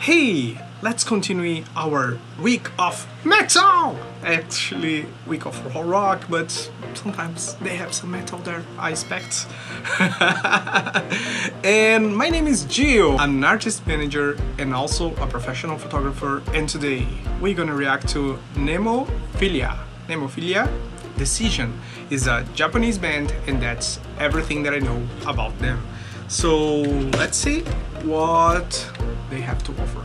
Hey, let's continue our week of metal! Actually, week of rock, but sometimes they have some metal there, I expect. And my name is Gio, I'm an artist manager and also a professional photographer, and today we're gonna react to Nemophila Dissension is a Japanese band, and that's everything that I know about them. So let's see what they have to offer.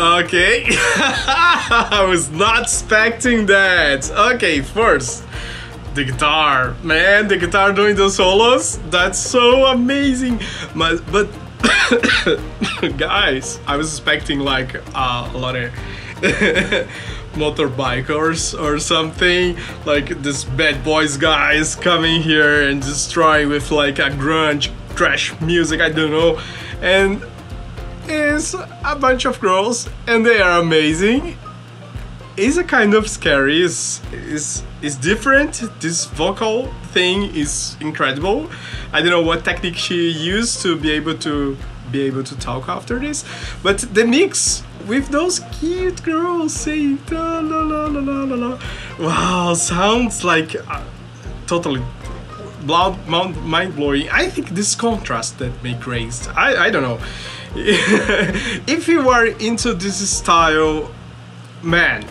Okay, I was not expecting that. Okay, first, the guitar. Man, the guitar doing the solos, that's so amazing. But guys, I was expecting like a lot of motorbikers or something. Like this bad boys guys coming here and destroying with like a grunge, trash music, I don't know. And is a bunch of girls, and they are amazing. It's a kind of scary, it's different. This vocal thing is incredible. I don't know what technique she used to be able to talk after this, but the mix with those cute girls saying la la la la la la, wow, sounds like totally mind-blowing. I think this contrast that make raised, I don't know. If you are into this style, man,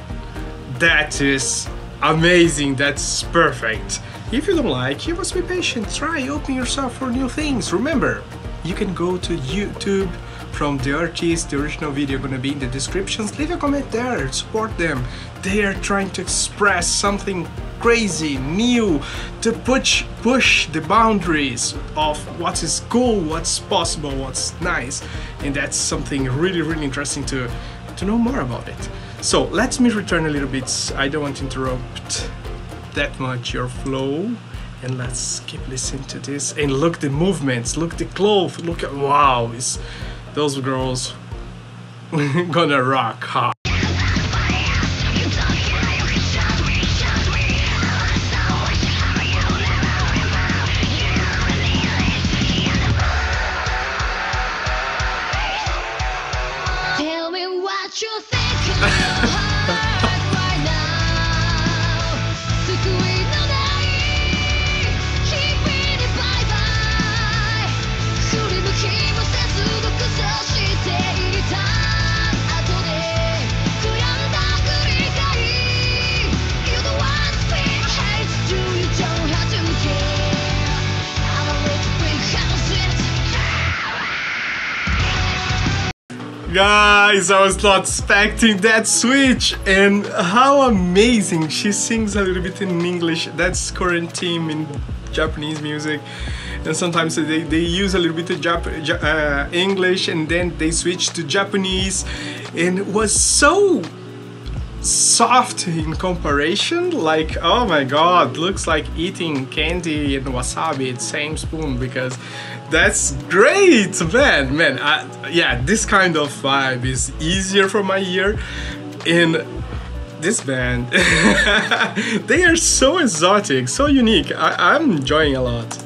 that is amazing, that's perfect. If you don't like, you must be patient, try, open yourself for new things. Remember, you can go to YouTube from the artist, the original video gonna be in the descriptions, leave a comment there, support them. They are trying to express something crazy, new, to push the boundaries of what is cool, what's possible, what's nice, and that's something really interesting to know more about it. So let me return a little bit, I don't want to interrupt that much your flow, and let's keep listening to this and look the movements, look the clothes, look at, wow, it's, those girls gonna rock hard. Guys, I was not expecting that switch, and how amazing she sings a little bit in English. That's current theme in Japanese music, and sometimes they use a little bit of English and then they switch to Japanese, and it was so soft in comparison. Like, oh my god, looks like eating candy and wasabi at the same spoon, because that's great, man. Yeah, this kind of vibe is easier for my ear. And this band, they are so exotic, so unique. I'm enjoying a lot.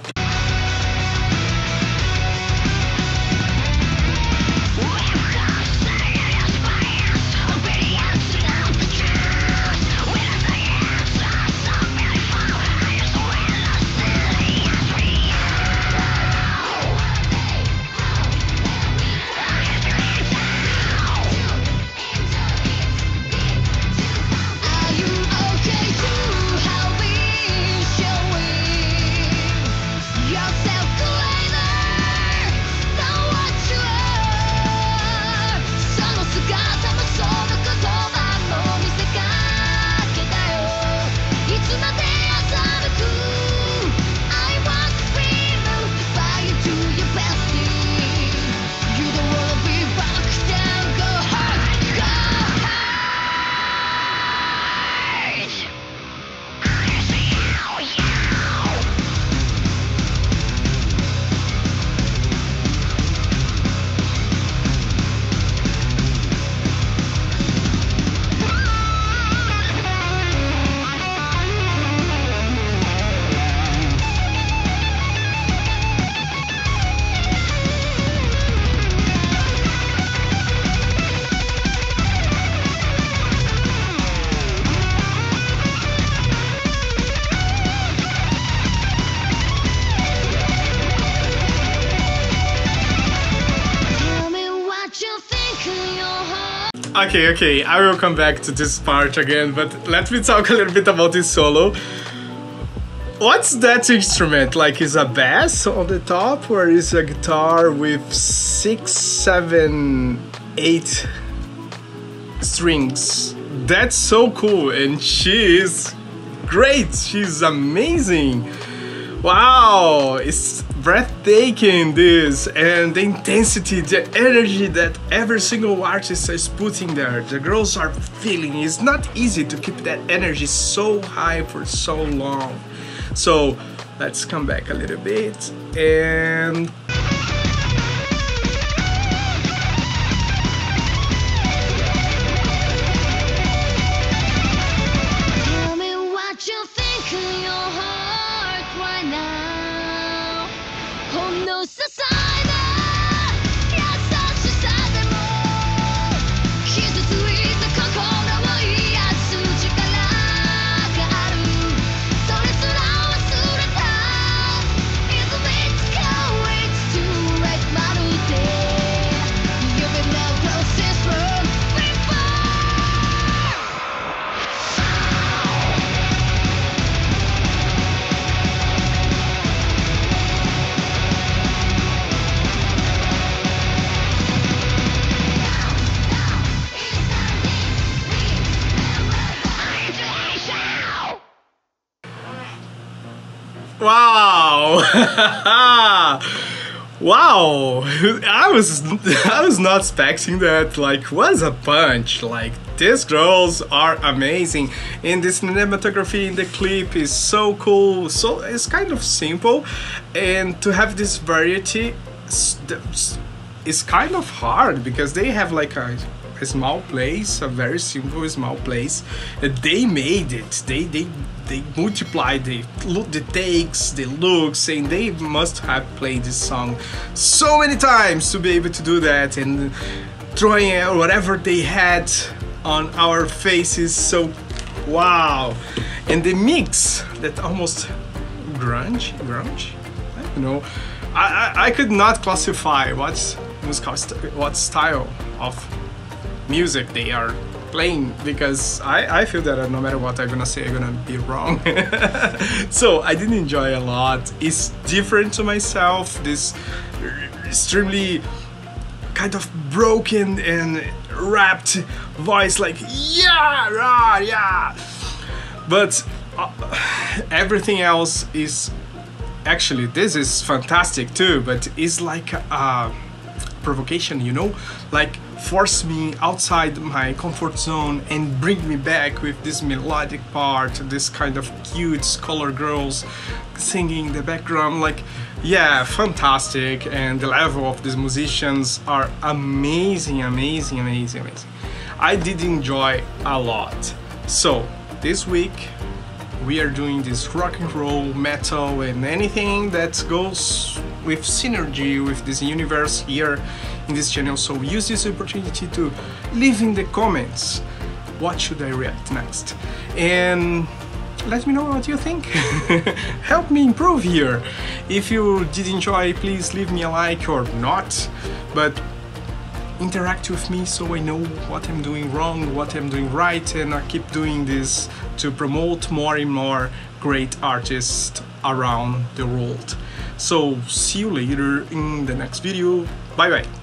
Okay, I will come back to this part again, but let me talk a little bit about this solo. What's that instrument? Like, is a bass on the top, or is a guitar with 6, 7, 8 strings? That's so cool, and she is great, she's amazing. Wow, it's breathtaking, this, and the intensity, the energy that every single artist is putting there. The girls are feeling it's not easy to keep that energy so high for so long. So let's come back a little bit and wow. Wow, I was not expecting that. Like, was a punch. Like, these girls are amazing, and this cinematography in the clip is so cool. So it's kind of simple, and to have this variety is kind of hard, because they have like a small place, a very simple small place, and they made it. They multiplied the takes, the looks, and they must have played this song so many times to be able to do that, and throwing out whatever they had on our faces. So wow, and the mix that almost grunge, I don't know, I could not classify what style of music they are playing, because I feel that no matter what I'm gonna say, I'm gonna be wrong. So I did enjoy a lot. It's different to myself, this extremely kind of broken and rapt voice, like yeah, but everything else is actually, this is fantastic too, but it's like a provocation, you know, like force me outside my comfort zone and bring me back with this melodic part, this kind of cute color girls singing in the background. Like, yeah, fantastic, and the level of these musicians are amazing. I did enjoy a lot. So this week we are doing this rock and roll, metal, and anything that goes with synergy with this universe here in this channel. So use this opportunity to leave in the comments what should I react next, and let me know what you think. Help me improve here. If you did enjoy, please leave me a like or not, but interact with me so I know what I'm doing wrong, what I'm doing right, and I keep doing this to promote more and more great artists around the world. So see you later in the next video. Bye bye.